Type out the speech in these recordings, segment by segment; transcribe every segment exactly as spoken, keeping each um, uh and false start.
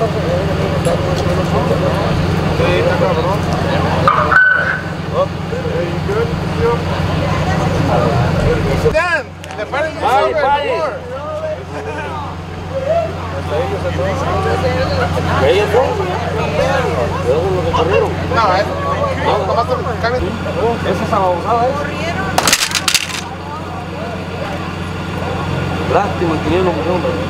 Damn! The party is over before! No, es... No, tomaste el cambio. Esa es abogada, ¿eh? Lástima, tenía una mujer.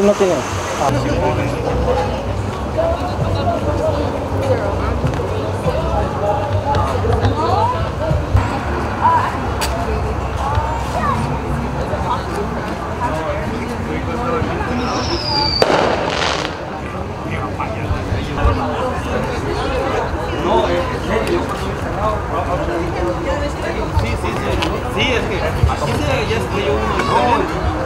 No tiene. Ah.